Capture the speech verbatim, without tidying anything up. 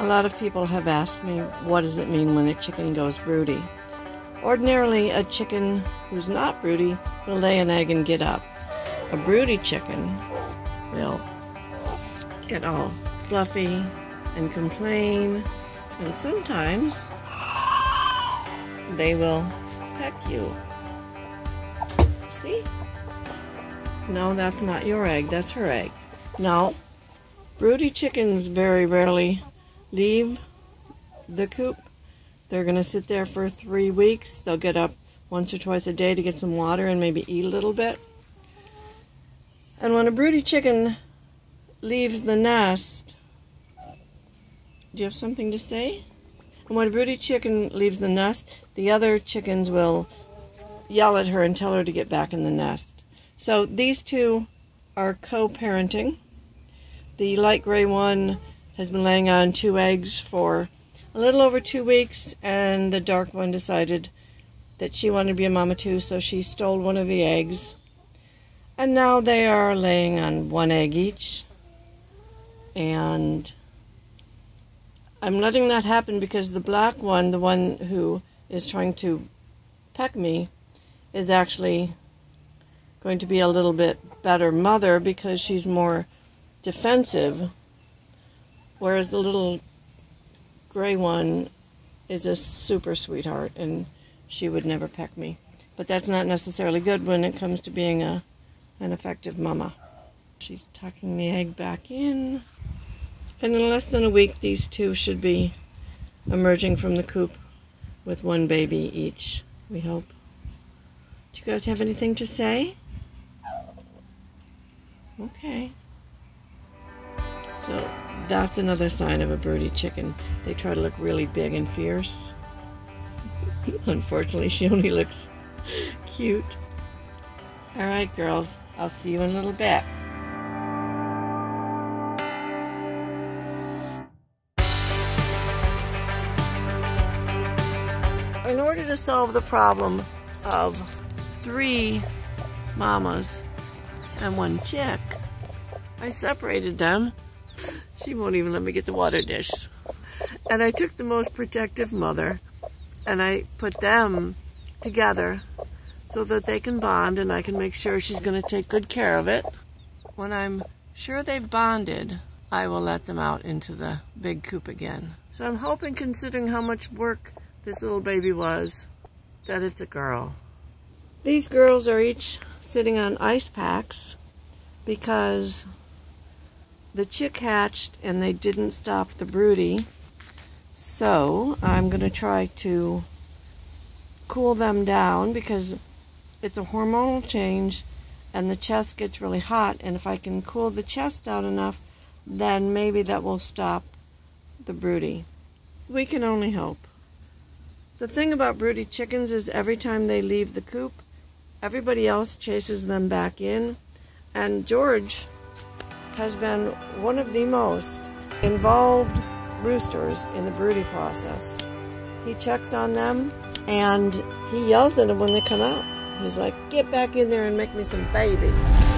A lot of people have asked me, what does it mean when a chicken goes broody? Ordinarily, a chicken who's not broody will lay an egg and get up. A broody chicken will get all fluffy and complain, and sometimes they will peck you. See? No, that's not your egg, that's her egg. No, broody chickens very rarely leave the coop. They're going to sit there for three weeks. They'll get up once or twice a day to get some water and maybe eat a little bit. And when a broody chicken leaves the nest, do you have something to say? And when a broody chicken leaves the nest, the other chickens will yell at her and tell her to get back in the nest. So these two are co-parenting. The light gray one has been laying on two eggs for a little over two weeks, and the dark one decided that she wanted to be a mama too, so she stole one of the eggs. And now they are laying on one egg each. And I'm letting that happen because the black one, the one who is trying to peck me, is actually going to be a little bit better mother because she's more defensive. Whereas the little gray one is a super sweetheart and she would never peck me. But that's not necessarily good when it comes to being a an effective mama. She's tucking the egg back in. And in less than a week, these two should be emerging from the coop with one baby each, we hope. Do you guys have anything to say? Okay. So that's another sign of a broody chicken. They try to look really big and fierce. Unfortunately, she only looks cute. All right, girls. I'll see you in a little bit. In order to solve the problem of three mamas and one chick, I separated them. She won't even let me get the water dish. And I took the most protective mother and I put them together so that they can bond and I can make sure she's going to take good care of it. When I'm sure they've bonded, I will let them out into the big coop again. So I'm hoping, considering how much work this little baby was, that it's a girl. These girls are each sitting on ice packs because the chick hatched and they didn't stop the broody. So I'm going to try to cool them down because it's a hormonal change and the chest gets really hot, and if I can cool the chest down enough, then maybe that will stop the broody. We can only hope. The thing about broody chickens is every time they leave the coop, everybody else chases them back in, and George has been one of the most involved roosters in the broody process. He checks on them and he yells at them when they come out. He's like, get back in there and make me some babies.